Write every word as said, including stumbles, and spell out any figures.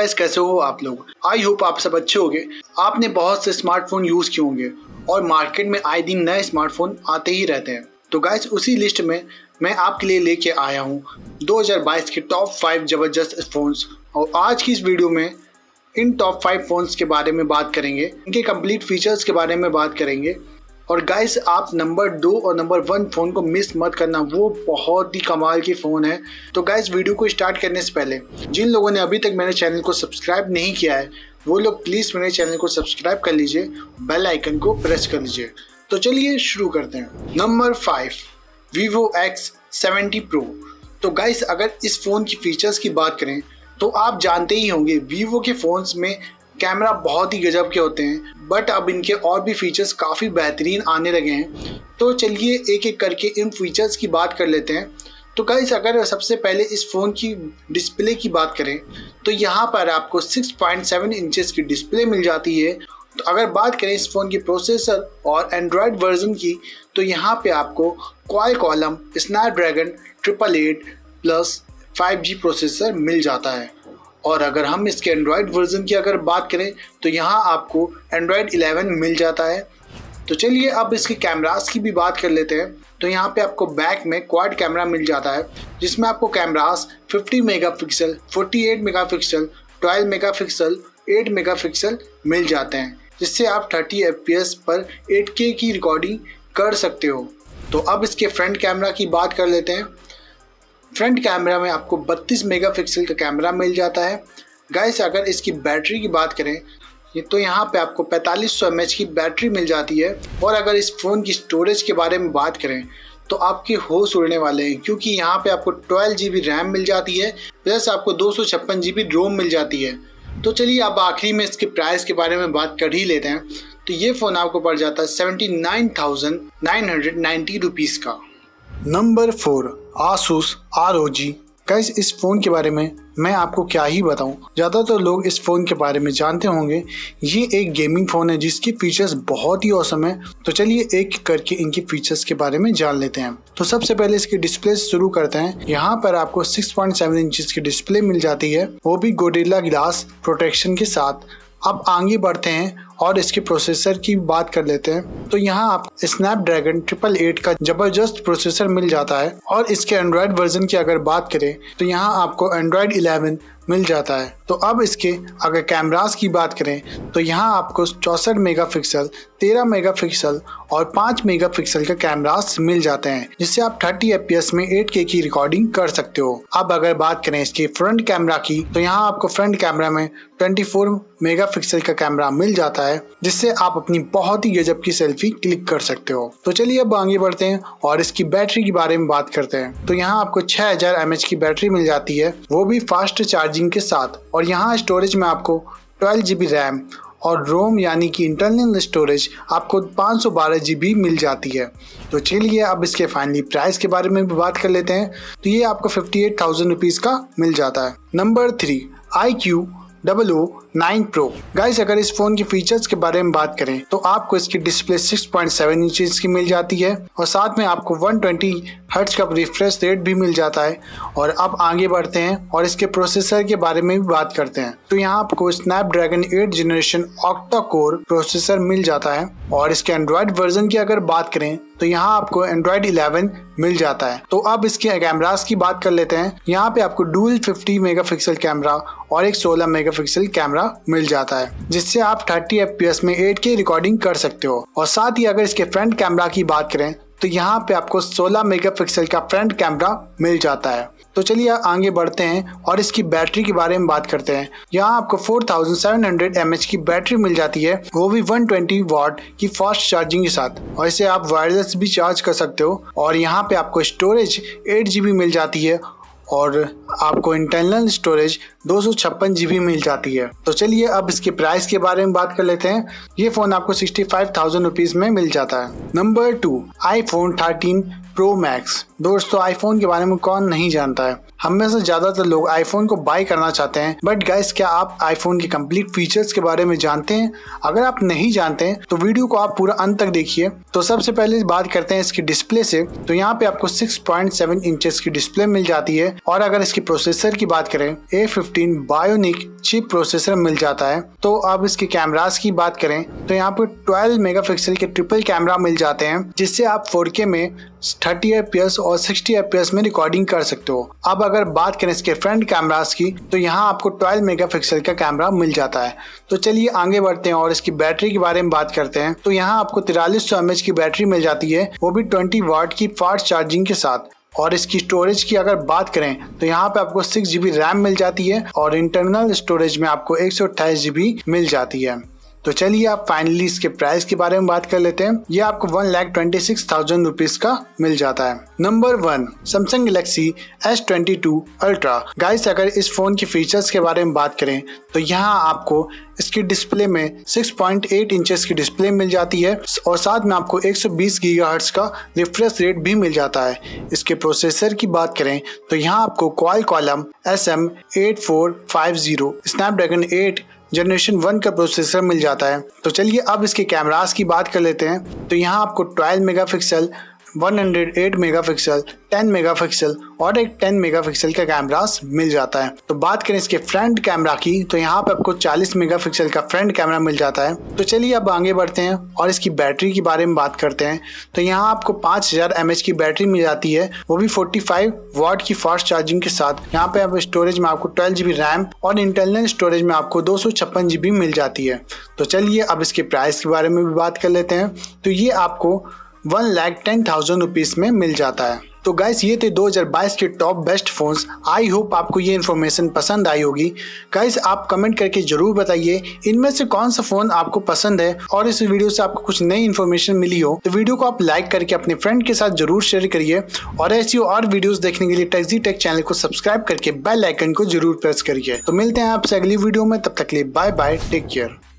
Guys, कैसे हो आप लोग? आई होप आप सब अच्छे होंगे। आपने बहुत से स्मार्टफोन यूज किए होंगे और मार्केट में आए दिन नए स्मार्टफोन आते ही रहते हैं। तो गाइस, उसी लिस्ट में मैं आपके लिए लेके आया हूँ दो हज़ार बाईस के टॉप फाइव जबरदस्त फोन्स। और आज की इस वीडियो में इन टॉप फाइव फोन्स के बारे में बात करेंगे, इनके कंप्लीट फीचर्स के बारे में बात करेंगे। और गाइस, आप नंबर दो और नंबर वन फ़ोन को मिस मत करना, वो बहुत ही कमाल की फ़ोन है। तो गाइस, वीडियो को स्टार्ट करने से पहले जिन लोगों ने अभी तक मेरे चैनल को सब्सक्राइब नहीं किया है वो लोग प्लीज़ मेरे चैनल को सब्सक्राइब कर लीजिए, बेल आइकन को प्रेस कर लीजिए। तो चलिए शुरू करते हैं। Number five, Vivo X seventy Pro। तो गाइस, अगर इस फ़ोन की फ़ीचर्स की बात करें तो आप जानते ही होंगे Vivo के फ़ोन्स में कैमरा बहुत ही गजब के होते हैं, बट अब इनके और भी फीचर्स काफ़ी बेहतरीन आने लगे हैं। तो चलिए एक एक करके इन फीचर्स की बात कर लेते हैं। तो गाइस, अगर सबसे पहले इस फ़ोन की डिस्प्ले की बात करें तो यहाँ पर आपको सिक्स पॉइंट सेवन इंचेस की डिस्प्ले मिल जाती है। तो अगर बात करें इस फ़ोन की प्रोसेसर और एंड्रॉयड वर्जन की तो यहाँ पे आपको Qualcomm Snapdragon triple eight plus five G processor मिल जाता है। और अगर हम इसके एंड्रॉयड वर्जन की अगर बात करें तो यहाँ आपको एंड्रॉयड इलेवन मिल जाता है। तो चलिए अब इसके कैमरास की भी बात कर लेते हैं। तो यहाँ पे आपको बैक में क्वाड कैमरा मिल जाता है, जिसमें आपको cameras fifty megapixel, forty eight megapixel, twelve megapixel, eight megapixel मिल जाते हैं, जिससे आप थर्टी एफ पी एस पर एट के की रिकॉर्डिंग कर सकते हो। तो अब इसके फ्रंट कैमरा की बात कर लेते हैं। फ्रंट कैमरा में आपको बत्तीस मेगापिक्सल का कैमरा मिल जाता है। गाइस, अगर इसकी बैटरी की बात करें तो यहाँ पे आपको पैंतालीस सौ एम एच की बैटरी मिल जाती है। और अगर इस फ़ोन की स्टोरेज के बारे में बात करें तो आपके होश उड़ने वाले हैं, क्योंकि यहाँ पे आपको ट्वेल्व जी बी रैम मिल जाती है, प्लस आपको दो सौ छप्पन जी बी रोम मिल जाती है। तो चलिए अब आखिरी में इसके प्राइस के बारे में बात कर ही लेते हैं। तो ये फ़ोन आपको पड़ जाता है seventy nine thousand nine hundred ninety rupees का। Number four, Asus R O G. Guys, इस फ़ोन के बारे में मैं आपको क्या ही बताऊं, ज़्यादातर लोग इस फ़ोन के बारे में जानते होंगे। ये एक गेमिंग फ़ोन है जिसकी फ़ीचर्स बहुत ही औसम है। तो चलिए एक करके इनकी फ़ीचर्स के बारे में जान लेते हैं। तो सबसे पहले इसकी डिस्प्ले शुरू करते हैं। यहाँ पर आपको सिक्स पॉइंट सेवन इंचेस की डिस्प्ले मिल जाती है, वो भी गोरिल्ला ग्लास प्रोटेक्शन के साथ। अब आगे बढ़ते हैं और इसके प्रोसेसर की बात कर लेते हैं। तो यहाँ आपको स्नैपड्रैगन ट्रिपल एट का जबरदस्त प्रोसेसर मिल जाता है। और इसके एंड्रॉयड वर्जन की अगर बात करें तो यहाँ आपको एंड्रॉयड इलेवन मिल जाता है। तो अब इसके अगर कैमरास की बात करें तो यहाँ आपको चौंसठ मेगापिक्सल, तेरह मेगापिक्सल और पाँच मेगापिक्सल का कैमरास मिल जाते हैं, जिससे आप थर्टी एफ पी एस में एट के की रिकॉर्डिंग कर सकते हो। अब अगर बात करें इसके फ्रंट कैमरा की तो यहाँ आपको फ्रंट कैमरा में ट्वेंटी फोर मेगापिक्सल का कैमरा मिल जाता है, जिससे आप अपनी बहुत ही गजब की सेल्फी क्लिक कर सकते हो। तो चलिए अब आगे बढ़ते हैं और इसकी बैटरी के बारे में बात करते हैं। तो यहाँ आपको छह हज़ार एम एच की बैटरी मिल जाती है, वो भी फास्ट चार्जिंग के साथ। और यहाँ स्टोरेज में आपको ट्वेल्व जी बी रैम और रोम यानी कि इंटरनल स्टोरेज आपको पाँच सौ बारह जी बी मिल जाती है। तो चलिए अब इसके फाइनली प्राइस के बारे में भी बात कर लेते हैं। तो ये आपको फिफ्टी एट थाउजेंड रुपीज़ का मिल जाता है। Number three, iQOO W nine Pro। Guys, अगर इस फ़ोन की फीचर्स के बारे में बात करें तो आपको इसकी display six point seven inches की मिल जाती है और साथ में आपको वन ट्वेंटी हर्ट्ज का रिफ्रेश रेट भी मिल जाता है। और अब आगे बढ़ते हैं और इसके प्रोसेसर के बारे में भी बात करते हैं। तो यहाँ आपको Snapdragon eight generation octa core processor मिल जाता है। और इसके एंड्रॉयड वर्जन की अगर बात करें तो यहाँ आपको एंड्रॉयड इलेवन मिल जाता है। तो अब इसके कैमरास की बात कर लेते हैं। यहाँ पे आपको डुअल फिफ्टी मेगापिक्सल कैमरा और एक सोलह मेगापिक्सल कैमरा मिल जाता है, जिससे आप थर्टी एफ पी एस में एट के रिकॉर्डिंग कर सकते हो। और साथ ही अगर इसके फ्रंट कैमरा की बात करें तो यहाँ पे आपको सोलह मेगापिक्सल का फ्रंट कैमरा मिल जाता है। तो चलिए आगे बढ़ते हैं और इसकी बैटरी के बारे में बात करते हैं। यहाँ आपको four thousand seven hundred M H की बैटरी मिल जाती है, वो भी वन ट्वेंटी वाट की फास्ट चार्जिंग के साथ। और इसे आप वायरलेस भी चार्ज कर सकते हो। और यहाँ पे आपको स्टोरेज एट जी बी मिल जाती है और आपको इंटरनल स्टोरेज दो सौ छप्पन जी बी मिल जाती है। तो चलिए अब इसके प्राइस के बारे में बात कर लेते हैं। ये फ़ोन आपको सिक्सटी फाइव थाउजेंड रुपीज़ में मिल जाता है। Number two, iPhone thirteen pro max. दोस्तों आईफोन के बारे में कौन नहीं जानता है, हम में से ज्यादातर लोग आईफोन को बाय करना चाहते हैं। बट गाइस, क्या आप आईफोन के कंप्लीट फीचर्स के बारे में जानते हैं? अगर आप नहीं जानते हैं तो वीडियो को आप पूरा अंत तक देखिए। तो सबसे पहले बात करते हैं इसकी डिस्प्ले से। तो यहाँ पे आपको सिक्स पॉइंट सेवन इंचेस की डिस्प्ले मिल जाती है और अगर इसके प्रोसेसर की बात करें, A fifteen bionic chip processor मिल जाता है। तो अब इसके कैमरास की बात करें तो यहाँ पे ट्वेल्व मेगापिक्सल के ट्रिपल कैमरा मिल जाते हैं, जिससे आप फोर के में थर्टी एफपीएस और सिक्सटी एफपीएस में रिकॉर्डिंग कर सकते हो। अब अगर बात करें इसके फ्रंट कैमरास की तो यहाँ आपको ट्वेल्व मेगापिक्सल का कैमरा मिल जाता है। तो चलिए आगे बढ़ते हैं और इसकी बैटरी के बारे में बात करते हैं। तो यहाँ आपको तिरालीस सौ एमएच की बैटरी मिल जाती है, वो भी ट्वेंटी वाट की फास्ट चार्जिंग के साथ। और इसकी स्टोरेज की अगर बात करें तो यहाँ पे आपको सिक्स जीबी रैम मिल जाती है और इंटरनल स्टोरेज में आपको एक सौ अट्ठाईस जीबी मिल जाती है। तो चलिए आप फाइनली इसके प्राइस के बारे में बात कर लेते हैं। ये आपको one lakh twenty six thousand rupees का मिल जाता है। Number one, Samsung Galaxy S twenty two Ultra. Guys, अगर इस फोन के फीचर्स के बारे में बात करें तो यहाँ आपको इसकी डिस्प्ले में सिक्स पॉइंट एट इंचेस की डिस्प्ले मिल जाती है और साथ में आपको एक सौ बीस गीगाहर्ट्ज का रिफ्रेश रेट भी मिल जाता है। इसके प्रोसेसर की बात करें तो यहाँ आपको Qualcomm S M eight four five zero Snapdragon eight generation one का प्रोसेसर मिल जाता है। तो चलिए अब इसके कैमरास की बात कर लेते हैं। तो यहाँ आपको twelve megapixel, one hundred eight megapixel, ten megapixel और एक टेन मेगापिक्सल का कैमरास मिल जाता है। तो बात करें इसके फ्रंट कैमरा की तो यहाँ पे आपको चालीस मेगापिक्सल का फ्रंट कैमरा मिल जाता है। तो चलिए अब आगे बढ़ते हैं और इसकी बैटरी के बारे में बात करते हैं। तो यहाँ आपको पाँच हजार एम एच की बैटरी मिल जाती है, वो भी फोर्टी फाइव वाट की फास्ट चार्जिंग के साथ। यहाँ पे आप स्टोरेज में आपको ट्वेल्व जीबी रैम और इंटरनल स्टोरेज में आपको दो सौ छप्पन जीबी मिल जाती है। तो चलिए अब इसके प्राइस के बारे में भी बात कर लेते हैं। तो ये आपको one lakh ten thousand rupees में मिल जाता है। तो गाइस, ये थे दो हज़ार बाईस के top best phones. I hope आपको ये इन्फॉर्मेशन पसंद आई होगी। गाइस, आप कमेंट करके जरूर बताइए इनमें से कौन सा फोन आपको पसंद है और इस वीडियो से आपको कुछ नई इन्फॉर्मेशन मिली हो। तो वीडियो को आप लाइक करके अपने फ्रेंड के साथ जरूर शेयर करिए और ऐसी और वीडियोस देखने के लिए टेक्जी टेक चैनल को सब्सक्राइब करके बेल आइकन को जरूर प्रेस करिए। तो मिलते हैं आपसे अगली वीडियो में, तब तक के लिए बाय बाय, टेक केयर।